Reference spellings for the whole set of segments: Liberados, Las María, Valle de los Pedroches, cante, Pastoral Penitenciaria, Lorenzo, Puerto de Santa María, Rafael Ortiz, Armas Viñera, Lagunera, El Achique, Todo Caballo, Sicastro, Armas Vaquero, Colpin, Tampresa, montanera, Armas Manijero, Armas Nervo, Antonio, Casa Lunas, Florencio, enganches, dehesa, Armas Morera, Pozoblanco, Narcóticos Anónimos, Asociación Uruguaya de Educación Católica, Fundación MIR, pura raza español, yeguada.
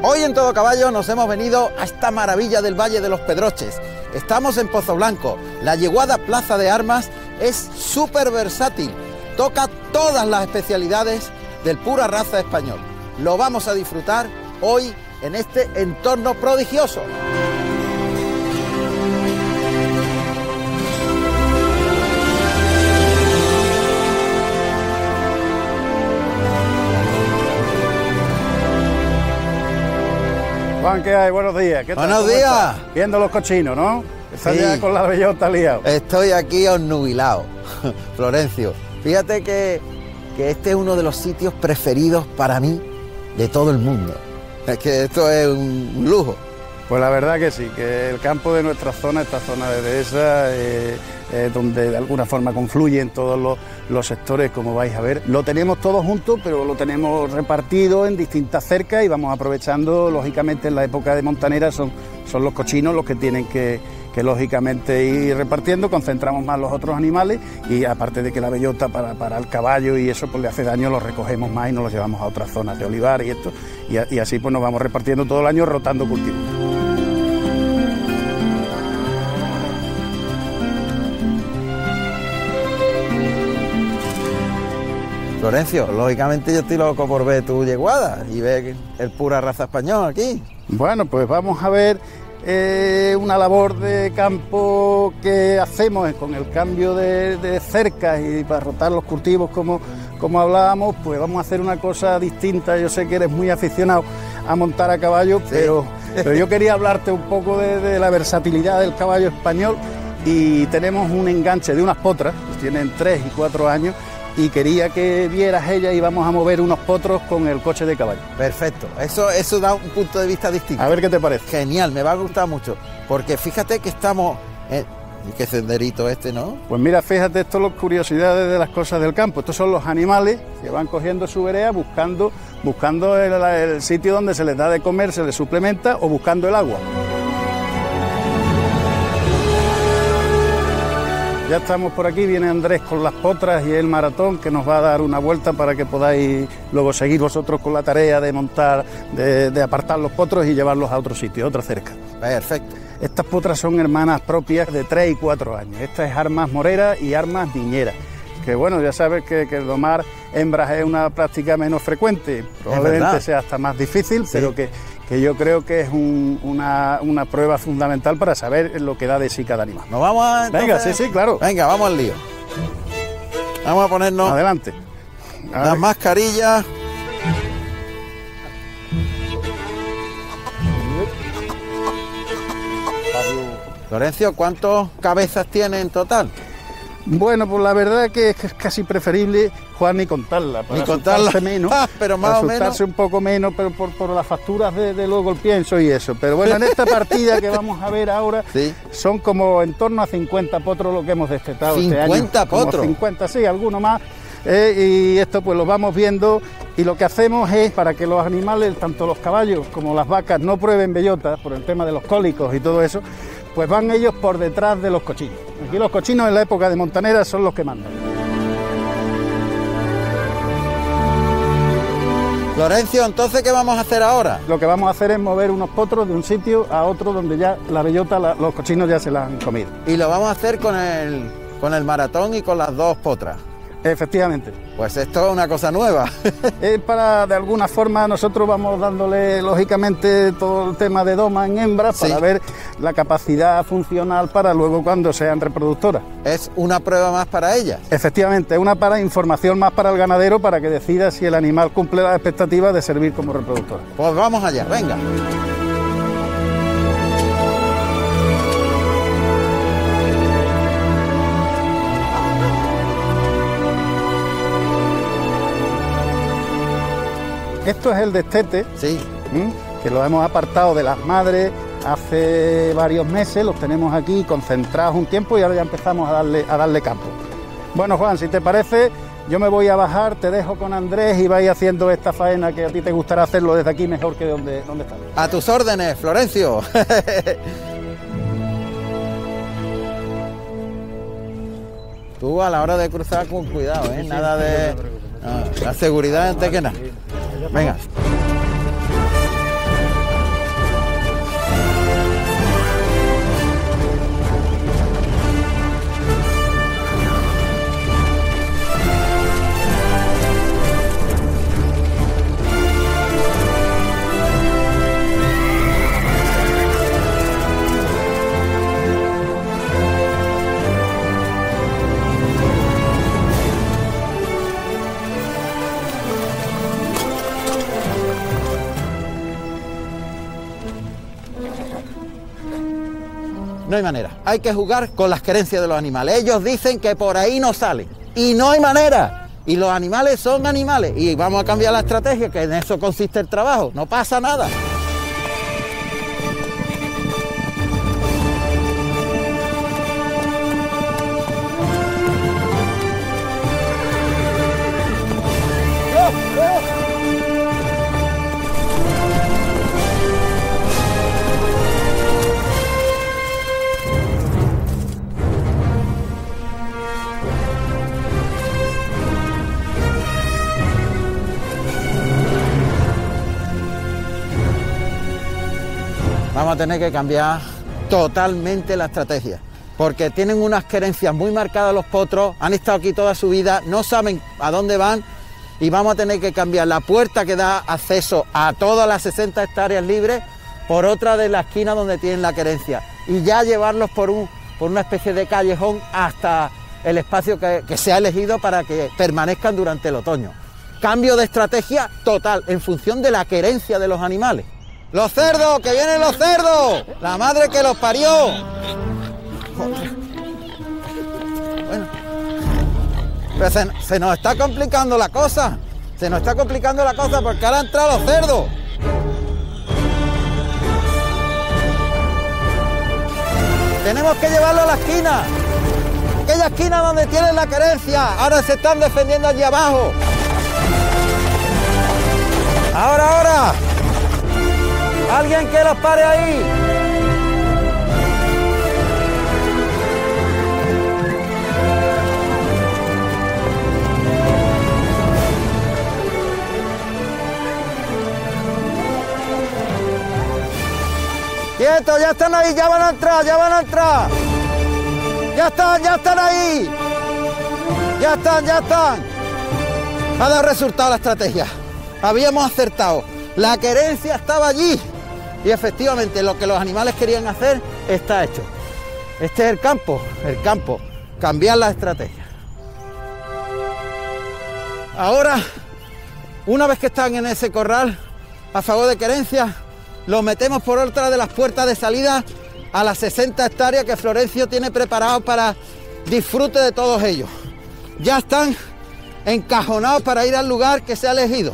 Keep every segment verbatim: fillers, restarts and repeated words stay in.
Hoy en Todo Caballo nos hemos venido a esta maravilla del Valle de los Pedroches. Estamos en Pozoblanco. La yeguada Plaza de Armas es súper versátil. Toca todas las especialidades del pura raza español. Lo vamos a disfrutar hoy en este entorno prodigioso. Juan, ¿qué hay? Buenos días. ¿Qué tal? Buenos días. Viendo los cochinos, ¿no? Estás sí. Ya con la bellota liado. Estoy aquí obnubilado, Florencio. Fíjate que, que este es uno de los sitios preferidos para mí de todo el mundo. Es que esto es un lujo. Pues la verdad que sí, que el campo de nuestra zona, esta zona de dehesa, eh, eh, donde de alguna forma confluyen todos los, los sectores, como vais a ver, lo tenemos todos juntos, pero lo tenemos repartido en distintas cercas y vamos aprovechando, lógicamente en la época de montanera son, son los cochinos los que tienen que, que lógicamente ir repartiendo, concentramos más los otros animales y aparte de que la bellota para, para el caballo y eso pues le hace daño, los recogemos más y nos los llevamos a otras zonas de olivar y esto, y, a, y así pues nos vamos repartiendo todo el año rotando cultivos. Lorenzo, lógicamente yo estoy loco por ver tu yeguada y ver el pura raza español aquí. Bueno, pues vamos a ver eh, una labor de campo que hacemos con el cambio de, de cercas y para rotar los cultivos como, como hablábamos, pues vamos a hacer una cosa distinta. Yo sé que eres muy aficionado a montar a caballo, sí. pero, pero yo quería hablarte un poco de, de la versatilidad del caballo español y tenemos un enganche de unas potras, pues tienen tres y cuatro años, y quería que vieras ella y vamos a mover unos potros con el coche de caballo. Perfecto, eso, eso da un punto de vista distinto. A ver qué te parece. Genial, me va a gustar mucho, porque fíjate que estamos... En... ¿Qué senderito este, no? Pues mira, fíjate, esto son las curiosidades de las cosas del campo. Estos son los animales que van cogiendo su vereda, buscando, buscando el, el sitio donde se les da de comer, se les suplementa o buscando el agua. Ya estamos por aquí, viene Andrés con las potras y el maratón que nos va a dar una vuelta para que podáis luego seguir vosotros con la tarea de montar, de, de apartar los potros y llevarlos a otro sitio, a otra cerca. Perfecto. Estas potras son hermanas propias de tres y cuatro años. Esta es Armas Morera y Armas Viñera. Que bueno, ya sabes que, que el domar hembras es una práctica menos frecuente, probablemente sea hasta más difícil, sí. pero que, que yo creo que es un, una, una prueba fundamental para saber lo que da de sí cada animal. Nos vamos a... Entonces, venga, sí, sí, claro. Venga, vamos al lío. Vamos a ponernos... Adelante. A las mascarillas. Lorenzo, ¿cuántas cabezas tiene en total? Bueno, pues la verdad que es casi preferible, Juan, ni contarla. Para ni contarla. Menos, ah, pero más para o menos. un poco menos, pero por, por las facturas de, de luego el pienso y eso. Pero bueno, en esta partida que vamos a ver ahora, sí. son como en torno a cincuenta potros lo que hemos destetado este año. ¿cincuenta potros? Como cincuenta, sí, alguno más. Eh, y esto pues lo vamos viendo. Y lo que hacemos es, para que los animales, tanto los caballos como las vacas, no prueben bellotas por el tema de los cólicos y todo eso, pues van ellos por detrás de los cochinos. Aquí los cochinos en la época de montanera son los que mandan. Lorenzo, entonces, ¿qué vamos a hacer ahora? Lo que vamos a hacer es mover unos potros de un sitio a otro donde ya la bellota, la, los cochinos ya se la han comido. Y lo vamos a hacer con el, con el maratón y con las dos potras. Efectivamente. Pues esto es una cosa nueva. Es para, de alguna forma, nosotros vamos dándole, lógicamente, todo el tema de doma en hembras sí. para ver la capacidad funcional para luego cuando sean reproductoras. Es una prueba más para ellas. Efectivamente, es una para información más para el ganadero para que decida si el animal cumple las expectativas de servir como reproductora. Pues vamos allá, venga. Esto es el destete, sí. que lo hemos apartado de las madres hace varios meses, los tenemos aquí concentrados un tiempo y ahora ya empezamos a darle, a darle campo. Bueno, Juan, si te parece, yo me voy a bajar, te dejo con Andrés y vais haciendo esta faena que a ti te gustará hacerlo desde aquí mejor que donde, donde estás. A tus órdenes, Florencio. Tú a la hora de cruzar con cuidado, ¿eh? Nada de... No, la seguridad antes que nada. Venga. No hay manera. Hay que jugar con las creencias de los animales. Ellos dicen que por ahí no salen. Y no hay manera. Y los animales son animales. Y vamos a cambiar la estrategia, que en eso consiste el trabajo. No pasa nada. Vamos a tener que cambiar totalmente la estrategia, porque tienen unas querencias muy marcadas los potros, han estado aquí toda su vida, no saben a dónde van, y vamos a tener que cambiar la puerta que da acceso a todas las sesenta hectáreas libres por otra de la esquina donde tienen la querencia, y ya llevarlos por, un, por una especie de callejón hasta el espacio que, que se ha elegido para que permanezcan durante el otoño. Cambio de estrategia total en función de la querencia de los animales. ¡Los cerdos! ¡Que vienen los cerdos! ¡La madre que los parió! Bueno, pero se, se nos está complicando la cosa. Se nos está complicando la cosa porque ahora han entrado los cerdos. Tenemos que llevarlo a la esquina. Aquella esquina donde tienen la querencia. Ahora se están defendiendo allí abajo. ¡Ahora, ahora! ¡Alguien que los pare ahí! ¡Quietos! ¡Ya están ahí! ¡Ya van a entrar! ¡Ya van a entrar! ¡Ya están! ¡Ya están ahí! ¡Ya están! ¡Ya están! Ha dado resultado la estrategia. Habíamos acertado. La querencia estaba allí. Y efectivamente lo que los animales querían hacer está hecho. Este es el campo, el campo, cambiar la estrategia. Ahora, una vez que están en ese corral a favor de querencia, los metemos por otra de las puertas de salida a las sesenta hectáreas que Florencio tiene preparado para disfrute de todos ellos. Ya están encajonados para ir al lugar que se ha elegido.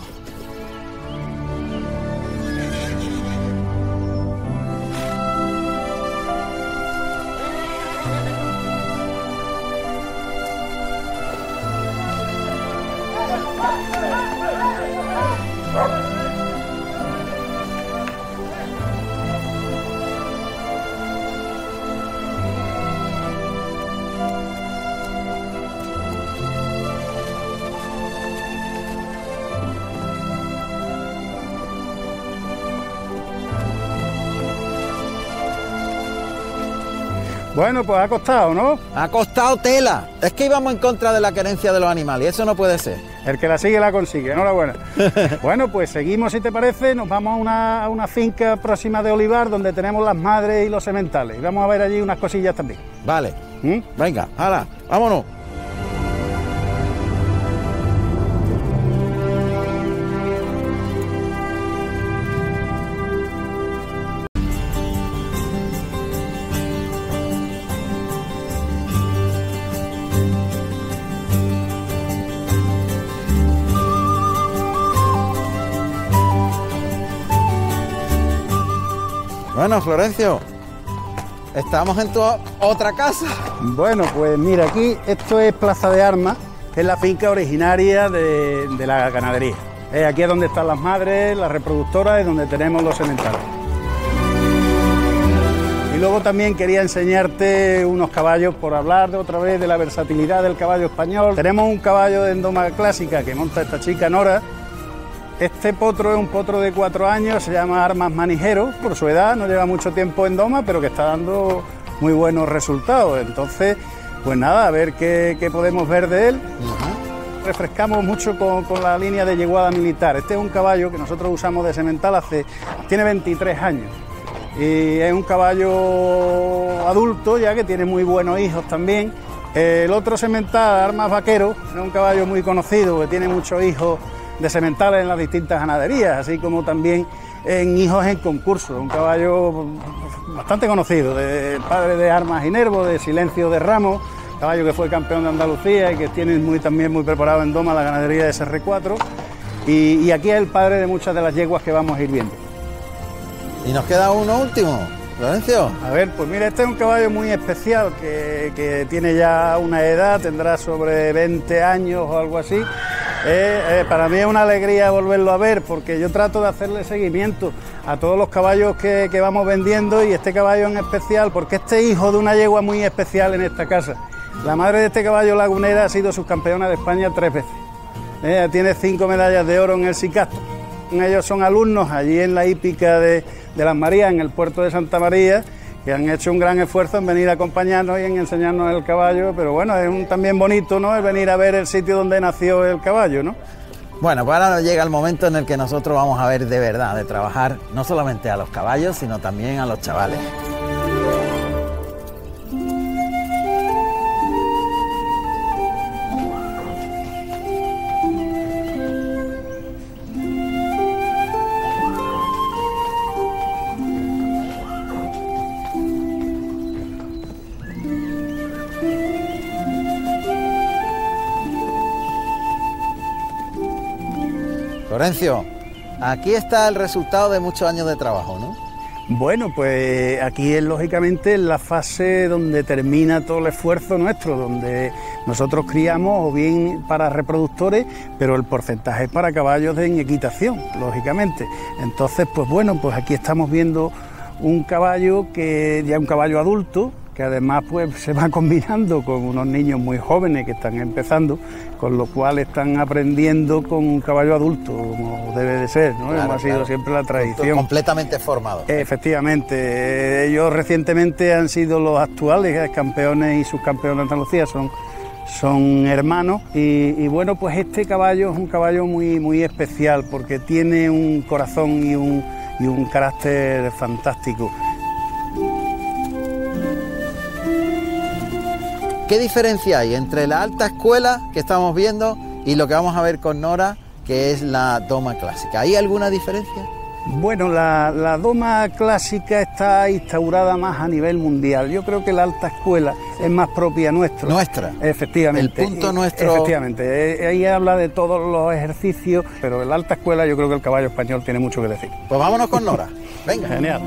Bueno, pues ha costado, ¿no? Ha costado tela. Es que íbamos en contra de la querencia de los animales, y eso no puede ser. El que la sigue, la consigue. Enhorabuena. Bueno, pues seguimos, si te parece. Nos vamos a una, a una finca próxima de olivar, donde tenemos las madres y los sementales. Y vamos a ver allí unas cosillas también. Vale. ¿Mm? Venga, hala, vámonos. Bueno, Florencio, estamos en tu otra casa. Bueno, pues mira, aquí esto es Plaza de Armas, que es la finca originaria de, de la ganadería. Eh, aquí es donde están las madres, las reproductoras, es donde tenemos los sementales. Y luego también quería enseñarte unos caballos, por hablar de otra vez de la versatilidad del caballo español. Tenemos un caballo de endoma clásica que monta esta chica Nora. Este potro es un potro de cuatro años, se llama Armas Manijero, por su edad, no lleva mucho tiempo en doma, pero que está dando muy buenos resultados. Entonces, pues nada, a ver qué, qué podemos ver de él. Uh-huh. Refrescamos mucho con, con la línea de yeguada militar. Este es un caballo que nosotros usamos de semental hace... tiene veintitrés años. Y es un caballo adulto, ya que tiene muy buenos hijos también. El otro semental, Armas Vaquero, es un caballo muy conocido, que tiene muchos hijos de sementales en las distintas ganaderías, así como también en Hijos en Concurso, un caballo bastante conocido, de padre de Armas y Nervo, de Silencio de Ramos, caballo que fue campeón de Andalucía y que tiene muy, también muy preparado en doma la ganadería de ese erre cuatro. Y, y aquí es el padre de muchas de las yeguas que vamos a ir viendo. Y nos queda uno último, Lorenzo. A ver, pues mira, este es un caballo muy especial que, que tiene ya una edad, tendrá sobre veinte años o algo así. Eh, eh, para mí es una alegría volverlo a ver, porque yo trato de hacerle seguimiento a todos los caballos que, que vamos vendiendo, y este caballo en especial, porque este hijo de una yegua muy especial en esta casa. La madre de este caballo, Lagunera, ha sido subcampeona de España tres veces. Eh, tiene cinco medallas de oro en el Sicastro. Ellos son alumnos allí en la hípica de, de Las María, en el Puerto de Santa María, que han hecho un gran esfuerzo en venir a acompañarnos y en enseñarnos el caballo, pero bueno, es un, también bonito, ¿no?, el venir a ver el sitio donde nació el caballo, ¿no? Bueno, pues ahora llega el momento en el que nosotros vamos a ver de verdad, de trabajar no solamente a los caballos, sino también a los chavales. Florencio, aquí está el resultado de muchos años de trabajo, ¿no? Bueno, pues aquí es lógicamente la fase donde termina todo el esfuerzo nuestro, donde nosotros criamos o bien para reproductores, pero el porcentaje es para caballos de equitación, lógicamente. Entonces, pues bueno, pues aquí estamos viendo un caballo que ya es un caballo adulto, que además pues se va combinando con unos niños muy jóvenes que están empezando, con lo cual están aprendiendo con un caballo adulto, como debe de ser, ¿no? Claro, como ha sido claro. siempre la tradición. Completamente formado. Efectivamente, ellos recientemente han sido los actuales campeones y subcampeones de Andalucía, son, son hermanos, y, y bueno, pues este caballo es un caballo muy, muy especial, porque tiene un corazón y un, y un carácter fantástico. ¿Qué diferencia hay entre la alta escuela que estamos viendo y lo que vamos a ver con Nora, que es la doma clásica? ¿Hay alguna diferencia? Bueno, la, la doma clásica está instaurada más a nivel mundial. Yo creo que la alta escuela es más propia nuestra. Nuestra. Efectivamente. El punto nuestro. Efectivamente. Ahí habla de todos los ejercicios, pero en la alta escuela yo creo que el caballo español tiene mucho que decir. Pues vámonos con Nora. Venga. Genial.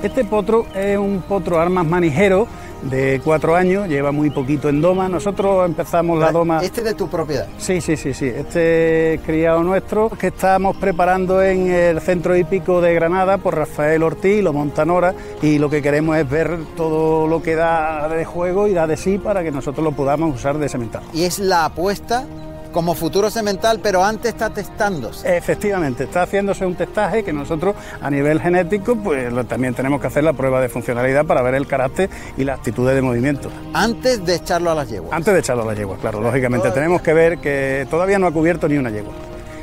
Este potro es un potro Armas Manijero de cuatro años, lleva muy poquito en doma. Nosotros empezamos la doma... ¿Este es de tu propiedad? Sí, sí, sí, sí. Este es criado nuestro, que estamos preparando en el Centro Hípico de Granada por Rafael Ortiz, lo monta Nora, y lo que queremos es ver todo lo que da de juego y da de sí para que nosotros lo podamos usar de semental. ¿Y es la apuesta? Como futuro semental, pero antes está testándose. Efectivamente, está haciéndose un testaje que nosotros a nivel genético pues también tenemos que hacer la prueba de funcionalidad para ver el carácter y las actitudes de movimiento. Antes de echarlo a las yeguas. Antes de echarlo a las yeguas, claro, lógicamente todavía. Tenemos que ver que todavía no ha cubierto ni una yegua.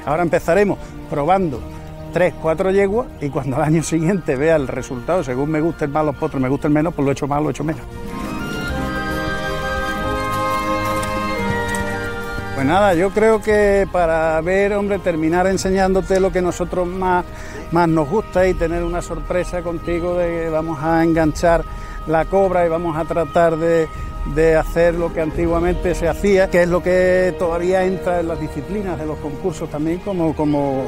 Ahora empezaremos probando tres, cuatro yeguas, y cuando al año siguiente vea el resultado, según me gusten más los potros, me gusten menos, pues lo echo más, lo echo menos. Pues nada, yo creo que para ver, hombre, terminar enseñándote lo que nosotros más, más nos gusta y tener una sorpresa contigo de que vamos a enganchar la cobra y vamos a tratar de, de hacer lo que antiguamente se hacía, que es lo que todavía entra en las disciplinas de los concursos también como, como,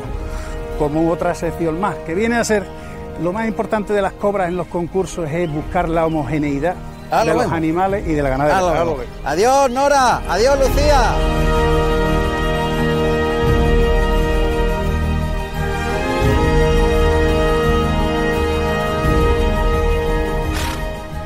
como otra sección más, que viene a ser lo más importante de las cobras en los concursos es buscar la homogeneidad de los bueno. animales y de la ganadería. Lo bueno. Adiós, Nora. Adiós, Lucía.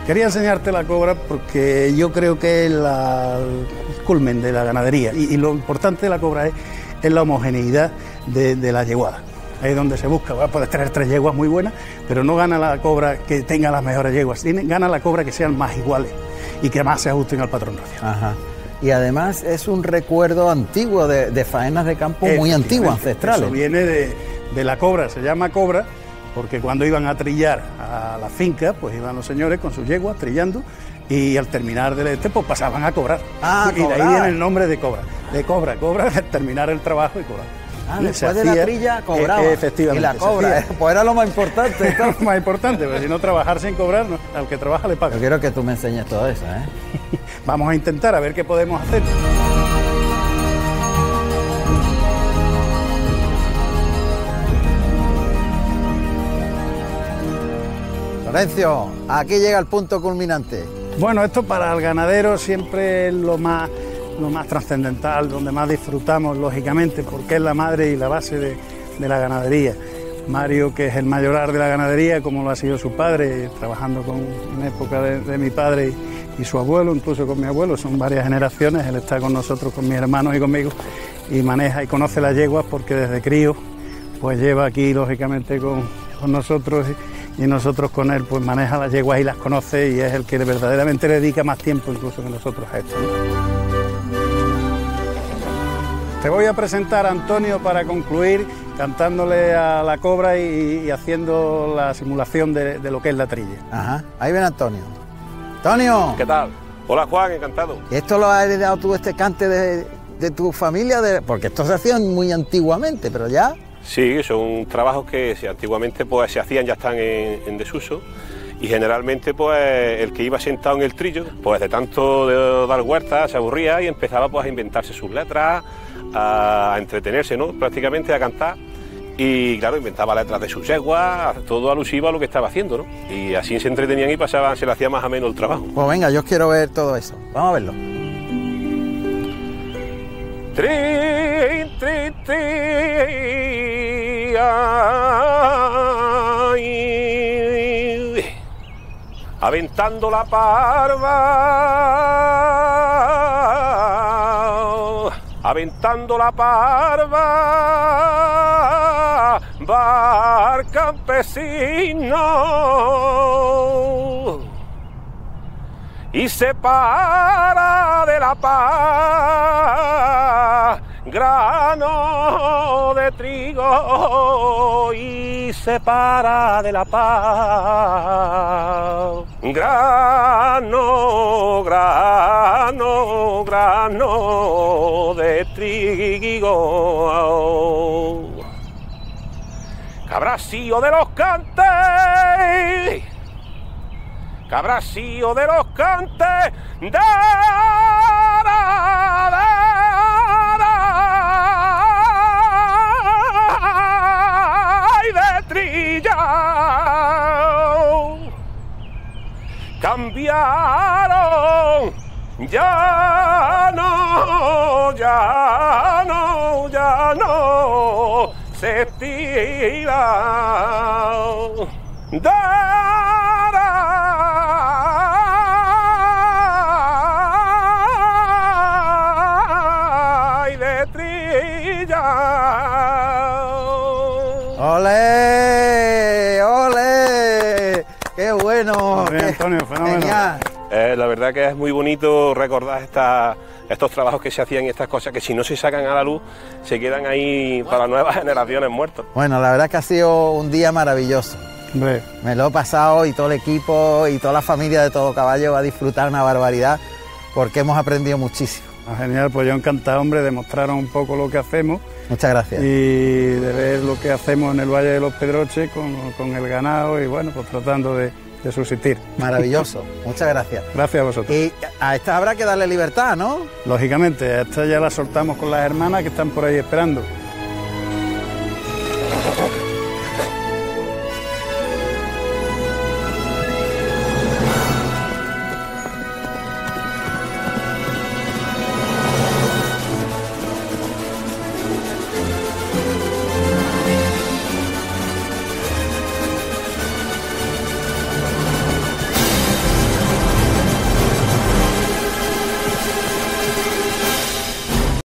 Quería enseñarte la cobra porque yo creo que es la, el culmen de la ganadería, y, y lo importante de la cobra es, es la homogeneidad de, de la yeguada. Ahí es donde se busca. Va a poder tener tres yeguas muy buenas, pero no gana la cobra que tenga las mejores yeguas, gana la cobra que sean más iguales y que más se ajusten al patrón racial. Ajá. Y además es un recuerdo antiguo de, de faenas de campo muy antiguas, ancestrales. Eso viene de, de la cobra, se llama cobra porque cuando iban a trillar a la finca, pues iban los señores con sus yeguas trillando, y al terminar del este, pues pasaban a cobrar. Ah, y cobrar. De ahí viene el nombre de cobra, de cobra, cobra, terminar el trabajo y cobrar. Ah, y después de la trilla cobraba. E efectivamente. Y la cobra, pues era lo más importante. Era lo más importante, porque si no, trabajar sin cobrar, no, al que trabaja le paga. Yo quiero que tú me enseñes todo eso, ¿eh? Vamos a intentar a ver qué podemos hacer. Lorenzo, aquí llega el punto culminante. Bueno, esto para el ganadero siempre es lo más, lo más trascendental, donde más disfrutamos, lógicamente, porque es la madre y la base de, de la ganadería. Mario, que es el mayoral de la ganadería, como lo ha sido su padre, trabajando con, en época de, de mi padre y, y su abuelo, incluso con mi abuelo, son varias generaciones, él está con nosotros, con mis hermanos y conmigo, y maneja y conoce las yeguas porque desde crío, pues lleva aquí, lógicamente, con, con nosotros. Y nosotros con él, pues maneja las yeguas y las conoce, y es el que verdaderamente le dedica más tiempo incluso que nosotros a esto. Te voy a presentar a Antonio para concluir cantándole a la cobra y, y haciendo la simulación de, de lo que es la trilla. Ajá, ahí ven Antonio. ¡Antonio! ¿Qué tal? Hola Juan, encantado. ¿Esto lo has heredado tú, este cante de, de tu familia? De... Porque esto se hacía muy antiguamente, pero ya... Sí, son trabajos que antiguamente pues se hacían, ya están en, en desuso, y generalmente pues el que iba sentado en el trillo, pues de tanto de dar huertas se aburría y empezaba pues a inventarse sus letras, a entretenerse, ¿no? Prácticamente a cantar, y claro, inventaba letras de sus yeguas, todo alusivo a lo que estaba haciendo, ¿no? Y así se entretenían y pasaban, se le hacía más o menos el trabajo. Pues venga, yo quiero ver todo eso, vamos a verlo. Trin, trin, trin, ay, aventando la parva, aventando la parva, bar campesino, y se para de la paz, grano de trigo, y se para de la paz, grano, grano, grano de trigo, cabracillo de los cantes, cabracillo de los cantes, de y de trillao, cambiaron, ya no, ya no, ya no, se tirao, Antonio, fenómeno. Eh, la verdad que es muy bonito recordar esta, estos trabajos que se hacían y estas cosas que si no se sacan a la luz se quedan ahí para nuevas generaciones muertos. Bueno, la verdad que ha sido un día maravilloso. Hombre. Me lo he pasado y todo el equipo y toda la familia de Todo Caballo va a disfrutar una barbaridad porque hemos aprendido muchísimo. Ah, genial, pues yo encantado, hombre, de mostraros un poco lo que hacemos. Muchas gracias. Y de ver lo que hacemos en el Valle de los Pedroches con, con el ganado y bueno, pues tratando de... de subsistir. Maravilloso, muchas gracias. Gracias a vosotros. Y a esta habrá que darle libertad, ¿no? Lógicamente, a esta ya la soltamos con las hermanas que están por ahí esperando.